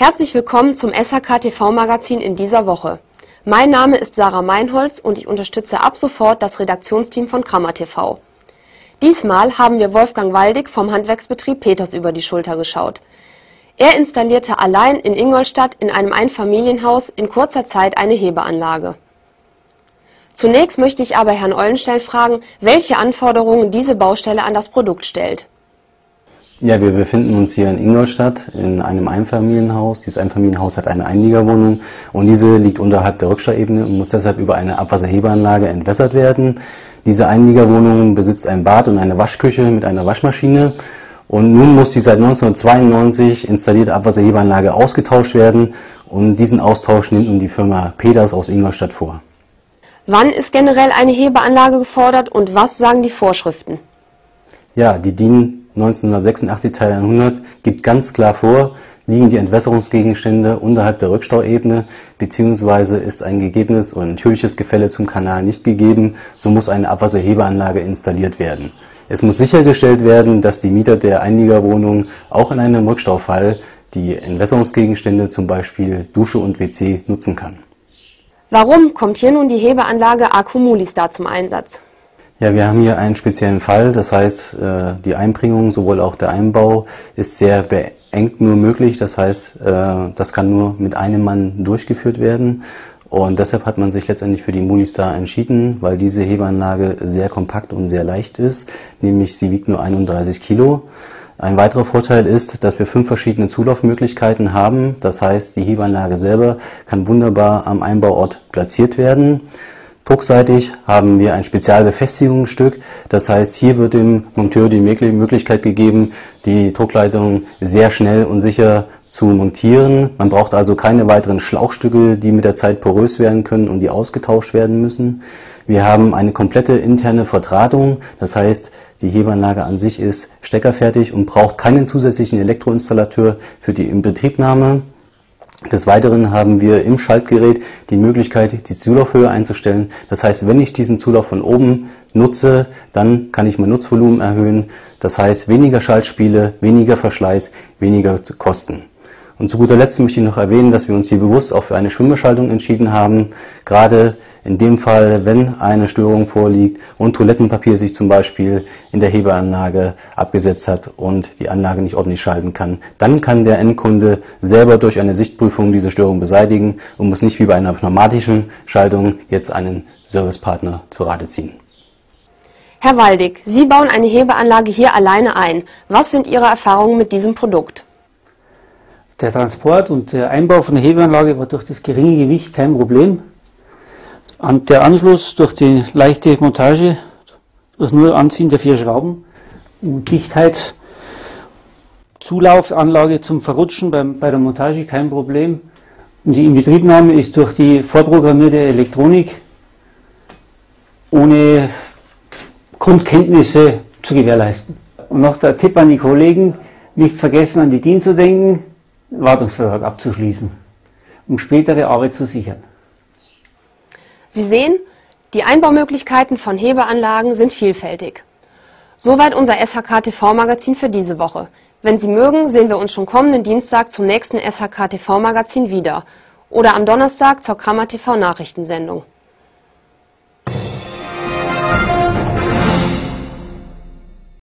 Herzlich willkommen zum SHK TV Magazin in dieser Woche. Mein Name ist Sarah Meinholz und ich unterstütze ab sofort das Redaktionsteam von Krammer TV. Diesmal haben wir Wolfgang Waldig vom Handwerksbetrieb Peters über die Schulter geschaut. Er installierte allein in Ingolstadt in einem Einfamilienhaus in kurzer Zeit eine Hebeanlage. Zunächst möchte ich aber Herrn Eulenstein fragen, welche Anforderungen diese Baustelle an das Produkt stellt. Ja, wir befinden uns hier in Ingolstadt in einem Einfamilienhaus. Dieses Einfamilienhaus hat eine Einliegerwohnung und diese liegt unterhalb der Rückstauebene und muss deshalb über eine Abwasserhebeanlage entwässert werden. Diese Einliegerwohnung besitzt ein Bad und eine Waschküche mit einer Waschmaschine. Und nun muss die seit 1992 installierte Abwasserhebeanlage ausgetauscht werden und diesen Austausch nimmt nun die Firma Peters aus Ingolstadt vor. Wann ist generell eine Hebeanlage gefordert und was sagen die Vorschriften? Ja, die DIN 1986 Teil 100 gibt ganz klar vor, liegen die Entwässerungsgegenstände unterhalb der Rückstauebene bzw. ist ein gegebenes und natürliches Gefälle zum Kanal nicht gegeben, so muss eine Abwasserhebeanlage installiert werden. Es muss sichergestellt werden, dass die Mieter der Einliegerwohnung auch in einem Rückstaufall die Entwässerungsgegenstände, zum Beispiel Dusche und WC, nutzen kann. Warum kommt hier nun die Hebeanlage Muli-Star zum Einsatz? Ja, wir haben hier einen speziellen Fall, das heißt, die Einbringung, sowohl auch der Einbau, ist sehr beengt nur möglich, das heißt, das kann nur mit einem Mann durchgeführt werden und deshalb hat man sich letztendlich für die Muli-Star entschieden, weil diese Hebeanlage sehr kompakt und sehr leicht ist, nämlich sie wiegt nur 31 Kilo. Ein weiterer Vorteil ist, dass wir 5 verschiedene Zulaufmöglichkeiten haben, das heißt, die Hebeanlage selber kann wunderbar am Einbauort platziert werden. Druckseitig haben wir ein Spezialbefestigungsstück, das heißt, hier wird dem Monteur die Möglichkeit gegeben, die Druckleitung sehr schnell und sicher zu montieren. Man braucht also keine weiteren Schlauchstücke, die mit der Zeit porös werden können und die ausgetauscht werden müssen. Wir haben eine komplette interne Verdrahtung, das heißt, die Hebeanlage an sich ist steckerfertig und braucht keinen zusätzlichen Elektroinstallateur für die Inbetriebnahme. Des Weiteren haben wir im Schaltgerät die Möglichkeit, die Zulaufhöhe einzustellen. Das heißt, wenn ich diesen Zulauf von oben nutze, dann kann ich mein Nutzvolumen erhöhen. Das heißt, weniger Schaltspiele, weniger Verschleiß, weniger Kosten. Und zu guter Letzt möchte ich noch erwähnen, dass wir uns hier bewusst auch für eine Schwimmbeschaltung entschieden haben. Gerade in dem Fall, wenn eine Störung vorliegt und Toilettenpapier sich zum Beispiel in der Hebeanlage abgesetzt hat und die Anlage nicht ordentlich schalten kann, dann kann der Endkunde selber durch eine Sichtprüfung diese Störung beseitigen und muss nicht wie bei einer pneumatischen Schaltung jetzt einen Servicepartner zu Rate ziehen. Herr Waldig, Sie bauen eine Hebeanlage hier alleine ein. Was sind Ihre Erfahrungen mit diesem Produkt? Der Transport und der Einbau von der Hebeanlage war durch das geringe Gewicht kein Problem. Und der Anschluss durch die leichte Montage, durch nur Anziehen der 4 Schrauben und Dichtheit, Zulaufanlage zum Verrutschen bei der Montage kein Problem. Und die Inbetriebnahme ist durch die vorprogrammierte Elektronik ohne Grundkenntnisse zu gewährleisten. Und noch der Tipp an die Kollegen, nicht vergessen an die DIN zu denken, Wartungsvertrag abzuschließen, um spätere Arbeit zu sichern. Sie sehen, die Einbaumöglichkeiten von Hebeanlagen sind vielfältig. Soweit unser SHK TV Magazin für diese Woche. Wenn Sie mögen, sehen wir uns schon kommenden Dienstag zum nächsten SHK TV Magazin wieder oder am Donnerstag zur Krammer TV Nachrichtensendung.